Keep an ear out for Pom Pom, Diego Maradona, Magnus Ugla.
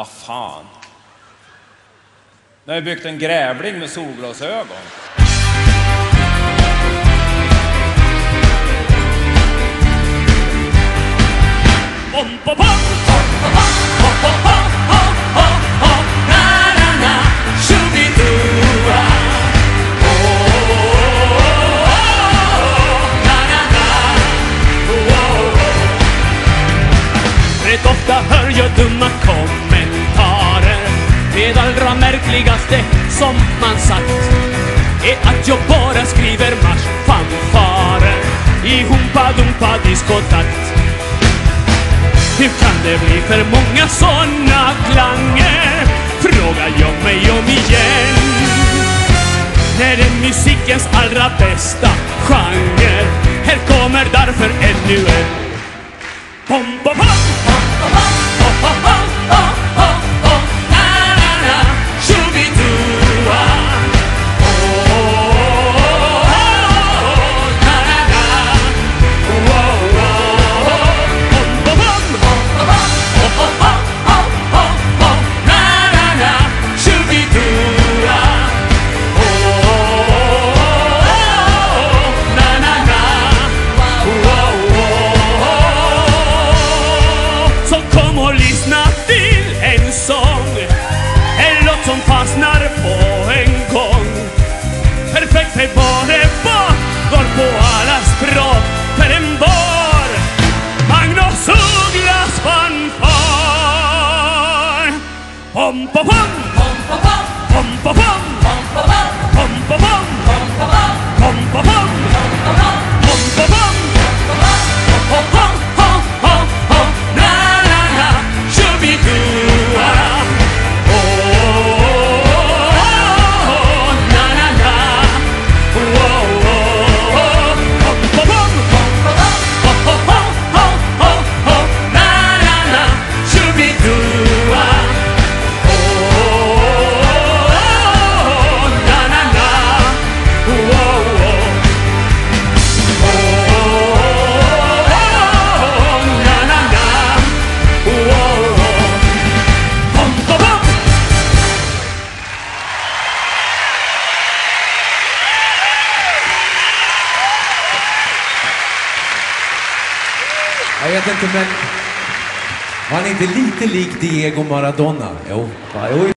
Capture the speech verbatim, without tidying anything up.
Ah, fan. Nu har jag byggt en grävling med solglasögon. Rätt ofta hör jag dumma kommentarer. Det allra märkligaste som man sagt är att jag bara skriver marschfanfarer i humpa-dumpa-diskotakt. Hur kan det bli för många såna klanger? Frågar jag mig om igen. När det är musikens allra bästa genre. Här kommer därför ännu en bom, bom, bom. Som fastnar på en gång. Perfekt för både bar. Går på allas språk för en bar. Magnus Uglas fanfar. Pom pom pom pom pom pom pom pom pom pom pom pom. Jag vet inte, men var han inte lite lik Diego Maradona? Jo, jo.